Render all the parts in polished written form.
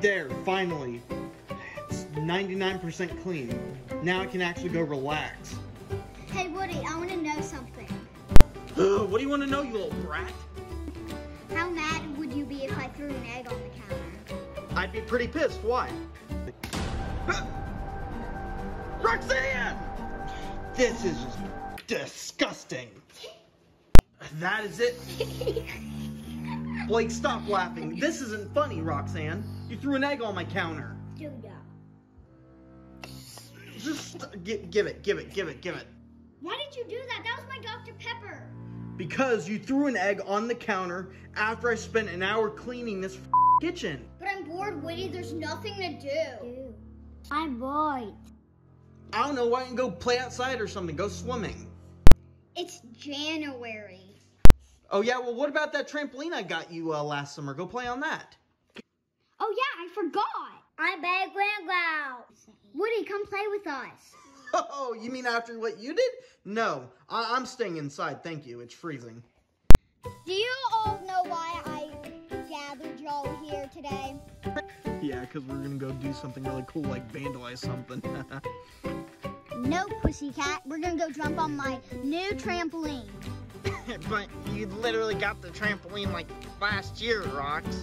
there, finally. It's 99% clean. Now it can actually go relax. Hey, Woody, I want to know something. What do you want to know, you little brat? How mad would you be if I threw an egg on the counter? I'd be pretty pissed. Why? Roxanne! This is disgusting. That is it. Blake, stop laughing. This isn't funny, Roxanne. You threw an egg on my counter. Yeah. Just give it. Why did you do that? That was my Dr. Pepper. Because you threw an egg on the counter after I spent an hour cleaning this kitchen. But I'm bored, Woody. There's nothing to do. I'm bored. I don't know why I can go play outside or something. Go swimming. It's January. Oh, yeah? Well, what about that trampoline I got you last summer? Go play on that. Oh, yeah. I forgot. I beg Grandpa. Woody, come play with us. Oh, you mean after what you did? No. I'm staying inside. Thank you. It's freezing. Do you all know why I gathered y'all here today? Yeah, because we're going to go do something really cool, like vandalize something. No, pussycat. We're going to go jump on my new trampoline. But you literally got the trampoline like last year, Rox.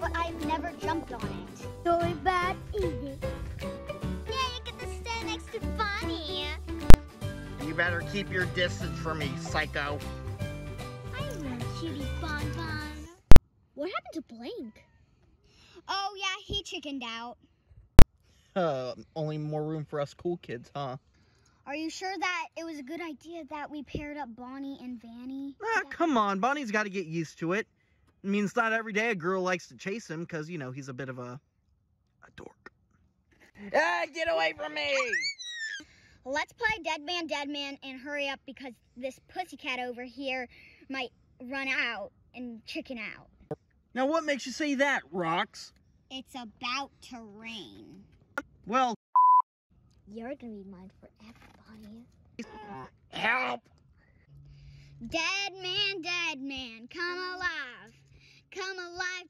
But I've never jumped on it. Sorry, bad easy. Yeah, you get to stand next to Bonnie. You better keep your distance from me, psycho. I love cutie bonbon. What happened to Blink? Oh, yeah, he chickened out. Only more room for us cool kids, huh? Are you sure that it was a good idea that we paired up Bonnie and Vanny? Ah, come on. Bonnie's got to get used to it. I mean, it's not every day a girl likes to chase him because, you know, he's a bit of a dork. Ah, get away from me! Let's play Dead Man, and hurry up because this pussycat over here might run out and chicken out. Now, what makes you say that, Rox? It's about to rain. Well, you're gonna be mine forever, Bonnie. Help! Dead man, come alive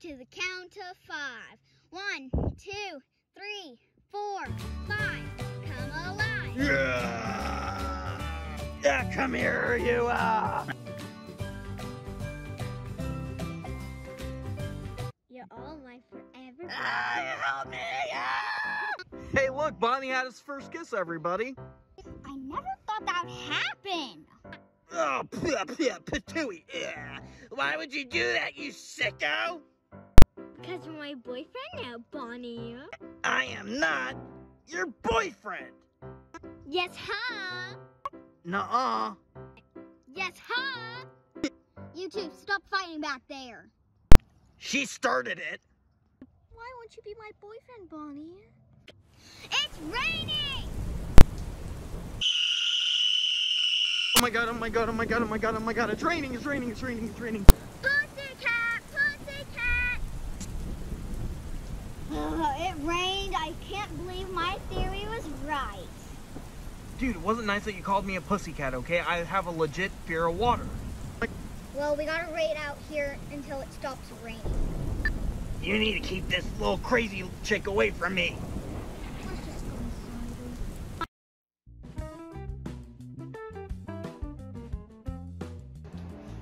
to the count of 5. 1, 2, 3, 4, 5. Come alive. Yeah, yeah, come here, you are. You're all mine forever. Ah, help me! Ah! Hey, look, Bonnie had his first kiss, everybody. I never thought that would happen. Oh, patooey. Yeah. Why would you do that, you sicko? Because you're my boyfriend now, Bonnie. I am not your boyfriend. Yes, huh? Nuh-uh. Yes, huh? You two, stop fighting back there. She started it. Why won't you be my boyfriend, Bonnie? It's raining! Oh my god, oh my god, oh my god, oh my god, oh my god, it's raining, it's raining, it's raining, it's raining. Pussycat, pussycat! It rained, I can't believe my theory was right. Dude, it wasn't nice that you called me a pussycat, okay? I have a legit fear of water. Well, we gotta wait out here until it stops raining. You need to keep this little crazy chick away from me.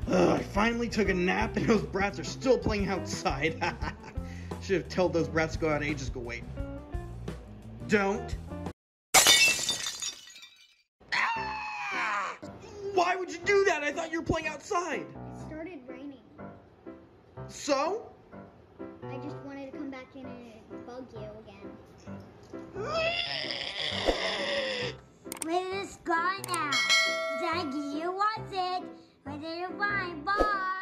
Ugh, I finally took a nap and those brats are still playing outside. Should have told those brats to go out ages ago. Wait. Don't. Ah! Why would you do that? I thought you were playing outside. It started raining. So? I just wanted to come back in and bug you again. Where is gone now? Daggy, you want it? Bye.